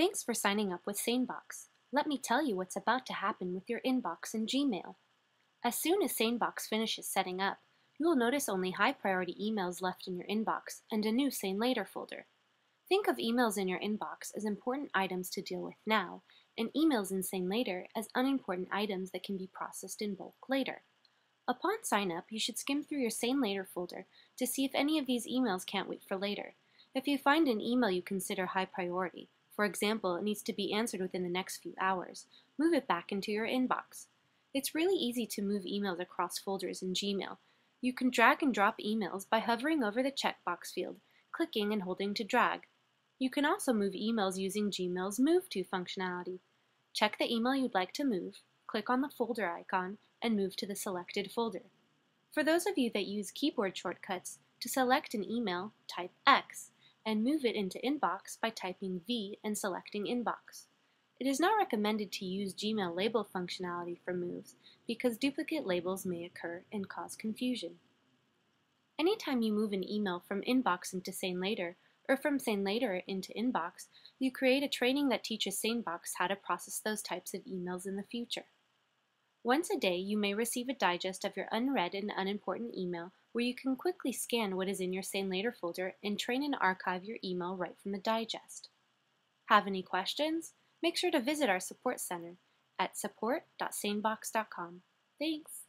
Thanks for signing up with SaneBox. Let me tell you what's about to happen with your inbox in Gmail. As soon as SaneBox finishes setting up, you will notice only high-priority emails left in your inbox and a new SaneLater folder. Think of emails in your inbox as important items to deal with now, and emails in SaneLater as unimportant items that can be processed in bulk later. Upon sign-up, you should skim through your SaneLater folder to see if any of these emails can't wait for later. If you find an email you consider high priority, for example, it needs to be answered within the next few hours, move it back into your inbox. It's really easy to move emails across folders in Gmail. You can drag and drop emails by hovering over the checkbox field, clicking and holding to drag. You can also move emails using Gmail's Move To functionality. Check the email you'd like to move, click on the folder icon, and move to the selected folder. For those of you that use keyboard shortcuts, to select an email, type X, and move it into Inbox by typing V and selecting Inbox. It is not recommended to use Gmail label functionality for moves because duplicate labels may occur and cause confusion. Anytime you move an email from Inbox into SaneLater or from SaneLater into Inbox, you create a training that teaches SaneBox how to process those types of emails in the future. Once a day, you may receive a digest of your unread and unimportant email where you can quickly scan what is in your SaneLater folder and train and archive your email right from the digest. Have any questions? Make sure to visit our support center at support.sanebox.com. Thanks!